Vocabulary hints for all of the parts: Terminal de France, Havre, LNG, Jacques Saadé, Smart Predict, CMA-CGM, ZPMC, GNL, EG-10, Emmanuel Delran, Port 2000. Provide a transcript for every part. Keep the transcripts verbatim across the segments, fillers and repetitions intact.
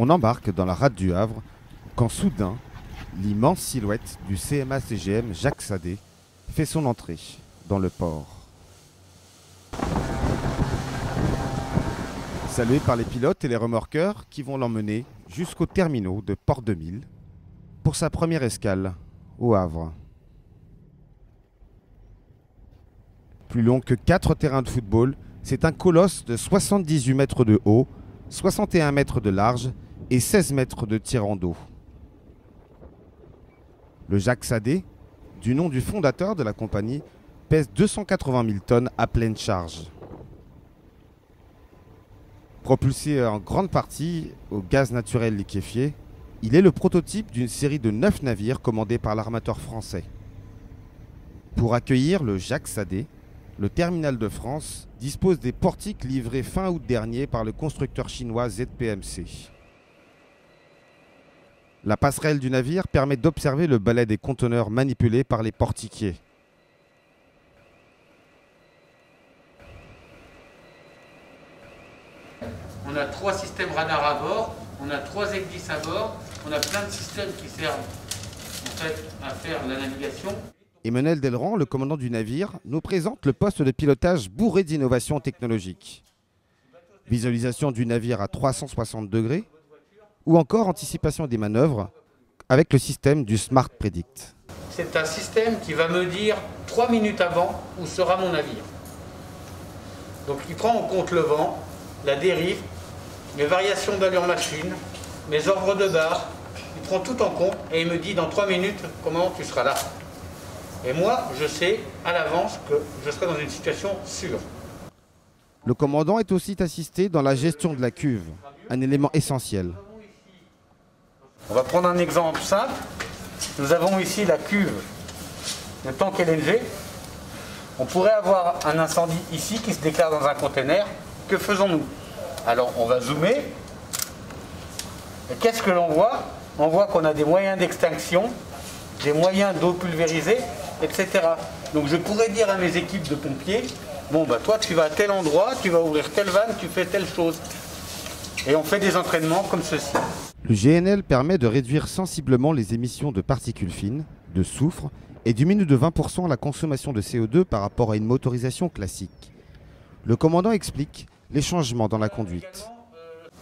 On embarque dans la rade du Havre quand soudain, l'immense silhouette du C M A C G M Jacques Saadé fait son entrée dans le port. Salué par les pilotes et les remorqueurs qui vont l'emmener jusqu'aux terminaux de Port deux mille pour sa première escale au Havre. Plus long que quatre terrains de football, c'est un colosse de soixante-dix-huit mètres de haut, soixante et un mètres de large et seize mètres de tirant d'eau. Le Jacques Saadé, du nom du fondateur de la compagnie, pèse deux cent quatre-vingt mille tonnes à pleine charge. Propulsé en grande partie au gaz naturel liquéfié, il est le prototype d'une série de neuf navires commandés par l'armateur français. Pour accueillir le Jacques Saadé, le terminal de France dispose des portiques livrés fin août dernier par le constructeur chinois Z P M C. La passerelle du navire permet d'observer le balai des conteneurs manipulés par les portiquiers. On a trois systèmes radar à bord, on a trois E G dix à bord, on a plein de systèmes qui servent en fait à faire la navigation. Emmanuel Delran, le commandant du navire, nous présente le poste de pilotage bourré d'innovations technologiques. Visualisation du navire à trois cent soixante degrés ou encore anticipation des manœuvres avec le système du Smart Predict. C'est un système qui va me dire trois minutes avant où sera mon navire. Donc il prend en compte le vent, la dérive, mes variations d'allure machine, mes ordres de barre. Il prend tout en compte et il me dit dans trois minutes comment tu seras là. Et moi, je sais à l'avance que je serai dans une situation sûre. Le commandant est aussi assisté dans la gestion de la cuve, un élément essentiel. On va prendre un exemple simple. Nous avons ici la cuve de tank L N G. On pourrait avoir un incendie ici qui se déclare dans un conteneur. Que faisons-nous? Alors, on va zoomer. Et qu'est-ce que l'on voit? On voit qu'on a des moyens d'extinction, des moyens d'eau pulvérisée, et cetera. Donc je pourrais dire à mes équipes de pompiers, bon bah toi tu vas à tel endroit, tu vas ouvrir telle vanne, tu fais telle chose. Et on fait des entraînements comme ceci. Le G N L permet de réduire sensiblement les émissions de particules fines, de soufre, et diminue de vingt pour cent la consommation de C O deux par rapport à une motorisation classique. Le commandant explique les changements dans la conduite.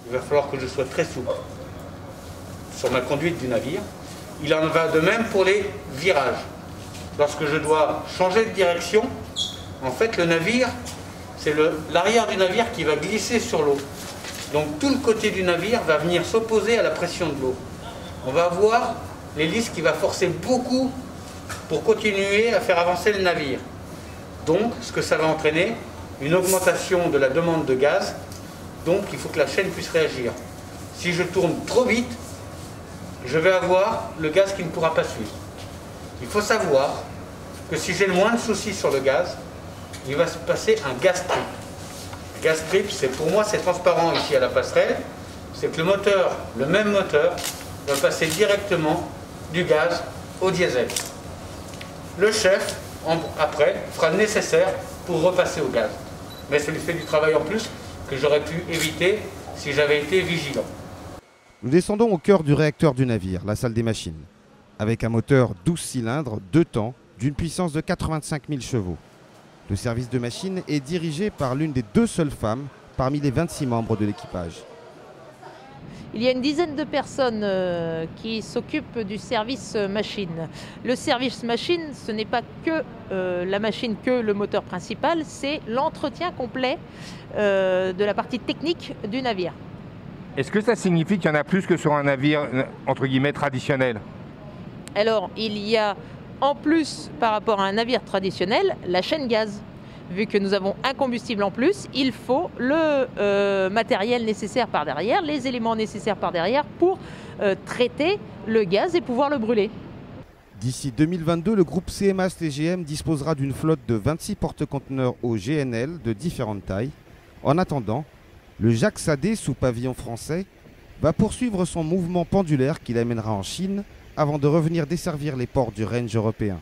Il va falloir que je sois très souple sur ma conduite du navire. Il en va de même pour les virages. Lorsque je dois changer de direction, en fait le navire, c'est l'arrière du navire qui va glisser sur l'eau. Donc tout le côté du navire va venir s'opposer à la pression de l'eau. On va avoir l'hélice qui va forcer beaucoup pour continuer à faire avancer le navire. Donc ce que ça va entraîner, une augmentation de la demande de gaz. Donc il faut que la chaîne puisse réagir. Si je tourne trop vite, je vais avoir le gaz qui ne pourra pas suivre. Il faut savoir que si j'ai le moins de soucis sur le gaz, il va se passer un gas trip. Le gas trip, c'est pour moi, c'est transparent ici à la passerelle. C'est que le moteur, le même moteur, va passer directement du gaz au diesel. Le chef, en, après, fera le nécessaire pour repasser au gaz. Mais c'est le fait du travail en plus que j'aurais pu éviter si j'avais été vigilant. Nous descendons au cœur du réacteur du navire, la salle des machines, avec un moteur douze cylindres, deux temps, d'une puissance de quatre-vingt-cinq mille chevaux. Le service de machine est dirigé par l'une des deux seules femmes parmi les vingt-six membres de l'équipage. Il y a une dizaine de personnes qui s'occupent du service machine. Le service machine, ce n'est pas que euh, la machine, que le moteur principal, c'est l'entretien complet euh, de la partie technique du navire. Est-ce que ça signifie qu'il y en a plus que sur un navire, entre guillemets, traditionnel? Alors, il y a en plus, par rapport à un navire traditionnel, la chaîne gaz. Vu que nous avons un combustible en plus, il faut le euh, matériel nécessaire par derrière, les éléments nécessaires par derrière pour euh, traiter le gaz et pouvoir le brûler. D'ici deux mille vingt-deux, le groupe C M A C G M disposera d'une flotte de vingt-six porte-conteneurs au G N L de différentes tailles. En attendant, le Jacques Saadé, sous pavillon français, va poursuivre son mouvement pendulaire qui l'amènera en Chine avant de revenir desservir les ports du range européen.